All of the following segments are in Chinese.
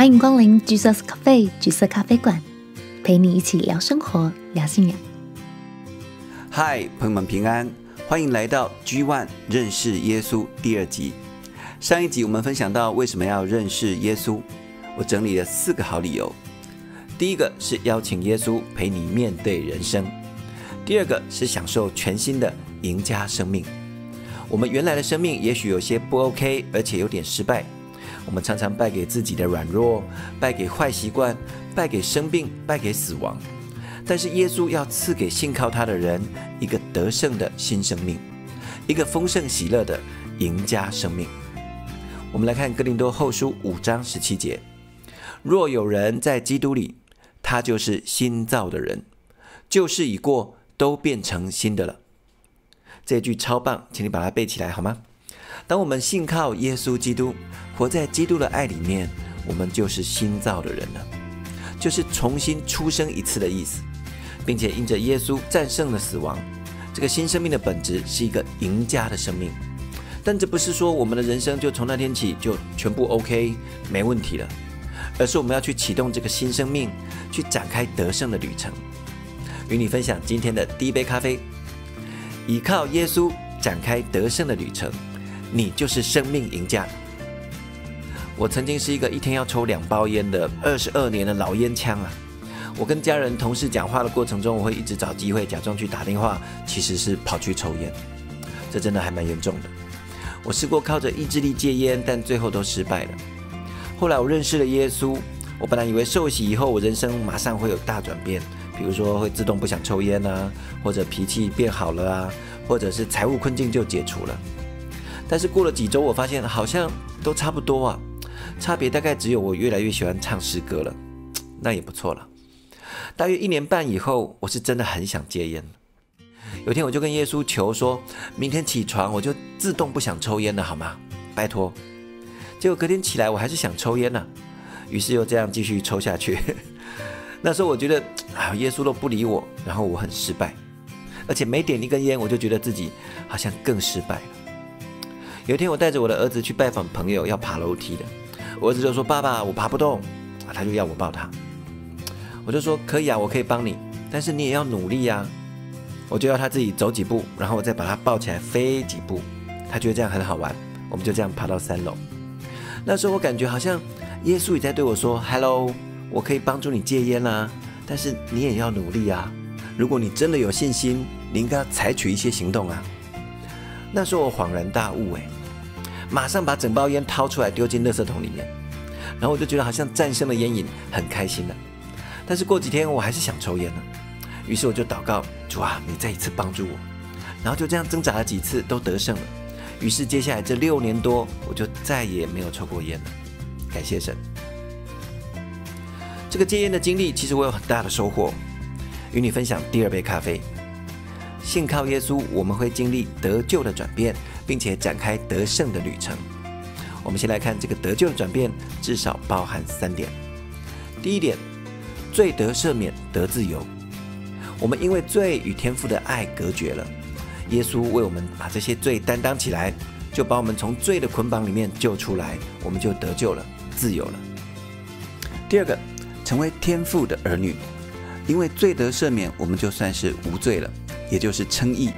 欢迎光临Jesus Cafe 橘色咖啡馆，陪你一起聊生活，聊信仰。嗨，朋友们平安，欢迎来到 G1 认识耶稣第二集。上一集我们分享到为什么要认识耶稣，我整理了4个好理由。第一个是邀请耶稣陪你面对人生，第二个是享受全新的赢家生命。我们原来的生命也许有些不 OK， 而且有点失败。我们常常败给自己的软弱，败给坏习惯，败给生病，败给死亡。但是耶稣要赐给信靠他的人一个得胜的新生命，一个丰盛喜乐的赢家生命。我们来看哥林多后书5章17节，若有人在基督里，他就是新造的人，旧事已过，都变成新的了。这句超棒，请你把它背起来好吗？当我们信靠耶稣基督，活在基督的爱里面，我们就是新造的人了，就是重新出生一次的意思，并且因着耶稣战胜了死亡。这个新生命的本质是一个赢家的生命，但这不是说我们的人生就从那天起就全部 OK 没问题了，而是我们要去启动这个新生命，去展开得胜的旅程。与你分享今天的第一杯咖啡，倚靠耶稣展开得胜的旅程，你就是生命赢家。我曾经是一个一天要抽2包烟的22年的老烟枪啊！我跟家人同事讲话的过程中，我会一直找机会假装去打电话，其实是跑去抽烟，这真的还蛮严重的。我试过靠着意志力戒烟，但最后都失败了。后来我认识了耶稣，我本来以为受洗以后我人生马上会有大转变，比如说会自动不想抽烟啊，或者脾气变好了啊，或者是财务困境就解除了。但是过了几周，我发现好像都差不多啊，差别大概只有我越来越喜欢唱诗歌了，那也不错了。大约1年半以后，我是真的很想戒烟。有天我就跟耶稣求说，明天起床我就自动不想抽烟了好吗？拜托。结果隔天起来我还是想抽烟啊，于是又这样继续抽下去。那时候我觉得耶稣都不理我，然后我很失败，而且每点一根烟我就觉得自己好像更失败了。有一天我带着我的儿子去拜访朋友，要爬楼梯的，我儿子就说，爸爸我爬不动，他就要我抱他。我就说，可以啊，我可以帮你，但是你也要努力啊。我就要他自己走几步，然后我再把他抱起来飞几步，他觉得这样很好玩，我们就这样爬到3楼。那时候我感觉好像耶稣也在对我说， Hello， 我可以帮助你戒烟啊，但是你也要努力啊，如果你真的有信心，你应该要采取一些行动啊。那时候我恍然大悟，马上把整包烟掏出来丢进垃圾桶里面，然后我就觉得好像战胜了烟瘾，很开心了。但是过几天我还是想抽烟了，于是我就祷告，主啊，你再一次帮助我。然后就这样挣扎了几次都得胜了，于是接下来这6年多我就再也没有抽过烟了，感谢神。这个戒烟的经历其实我有很大的收获，与你分享第2杯咖啡。信靠耶稣，我们会经历得救的转变，并且展开得胜的旅程。我们先来看这个得救的转变，至少包含3点。第1点，罪得赦免，得自由。我们因为罪与天父的爱隔绝了，耶稣为我们把这些罪担当起来，就把我们从罪的捆绑里面救出来，我们就得救了，自由了。第2个，成为天父的儿女。因为罪得赦免，我们就算是无罪了，也就是称义，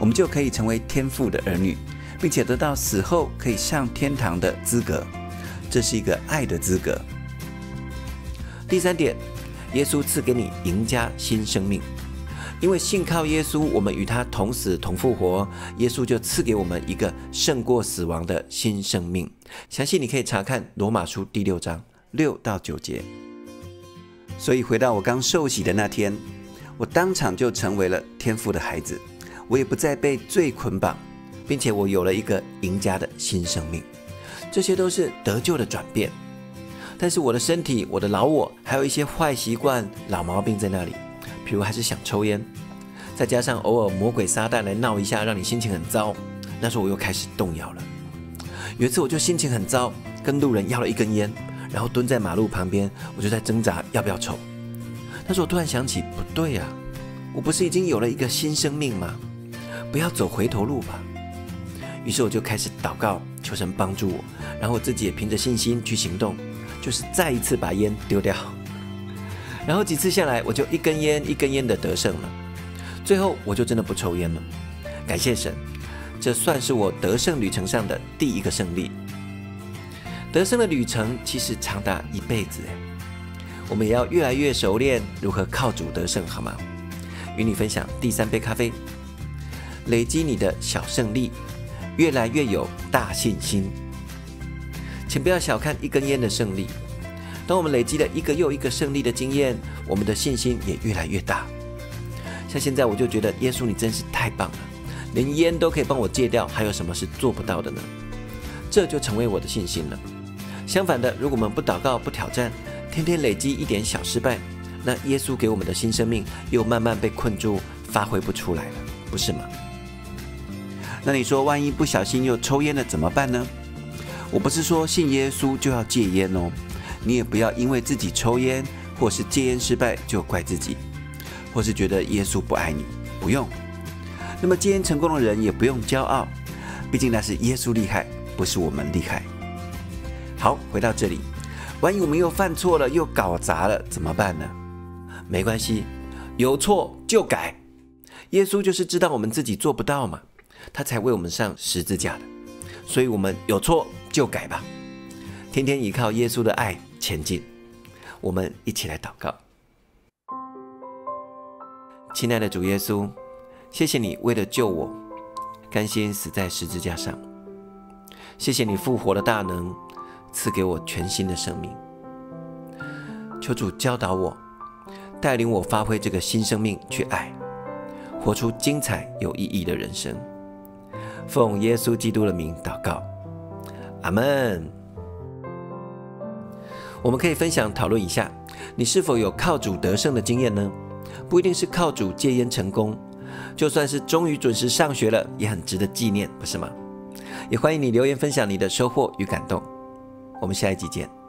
我们就可以成为天父的儿女，并且得到死后可以上天堂的资格，这是一个爱的资格。第3点，耶稣赐给你赢家新生命。因为信靠耶稣，我们与他同死同复活，耶稣就赐给我们一个胜过死亡的新生命。详细你可以查看罗马书第6章6到9节。所以回到我刚受洗的那天，我当场就成为了天父的孩子，我也不再被罪捆绑，并且我有了一个赢家的新生命。这些都是得救的转变，但是我的身体，我的老我，还有一些坏习惯、老毛病在那里，比如还是想抽烟，再加上偶尔魔鬼撒旦来闹一下，让你心情很糟。那时候我又开始动摇了。有一次我就心情很糟，跟路人要了一根烟，然后蹲在马路旁边，我就在挣扎要不要抽。但是我突然想起，不对啊，我不是已经有了一个新生命吗？不要走回头路吧。于是我就开始祷告，求神帮助我，然后我自己也凭着信心去行动，就是再一次把烟丢掉。然后几次下来，我就一根烟一根烟的得胜了。最后我就真的不抽烟了，感谢神，这算是我得胜旅程上的第一个胜利。得胜的旅程其实长达一辈子，我们也要越来越熟练如何靠主得胜，好吗？与你分享第3杯咖啡，累积你的小胜利，越来越有大信心。请不要小看一根烟的胜利，当我们累积了一个又一个胜利的经验，我们的信心也越来越大。像现在我就觉得，耶稣你真是太棒了，连烟都可以帮我戒掉，还有什么是做不到的呢？这就成为我的信心了。相反的，如果我们不祷告不挑战，天天累积一点小失败，那耶稣给我们的新生命又慢慢被困住，发挥不出来了，不是吗？那你说万一不小心又抽烟了怎么办呢？我不是说信耶稣就要戒烟哦，你也不要因为自己抽烟或是戒烟失败就怪自己，或是觉得耶稣不爱你，不用。那么戒烟成功的人也不用骄傲，毕竟那是耶稣厉害，不是我们厉害。好，回到这里，万一我们又犯错了，又搞砸了怎么办呢？没关系，有错就改。耶稣就是知道我们自己做不到嘛，他才为我们上十字架的，所以我们有错就改吧，天天依靠耶稣的爱前进。我们一起来祷告。亲爱的主耶稣，谢谢你为了救我，甘心死在十字架上。谢谢你复活的大能，赐给我全新的生命。求主教导我，带领我发挥这个新生命去爱，活出精彩有意义的人生。奉耶稣基督的名祷告，阿们。我们可以分享讨论一下，你是否有靠主得胜的经验呢？不一定是靠主戒烟成功，就算是终于准时上学了，也很值得纪念，不是吗？也欢迎你留言分享你的收获与感动。我们下一集见。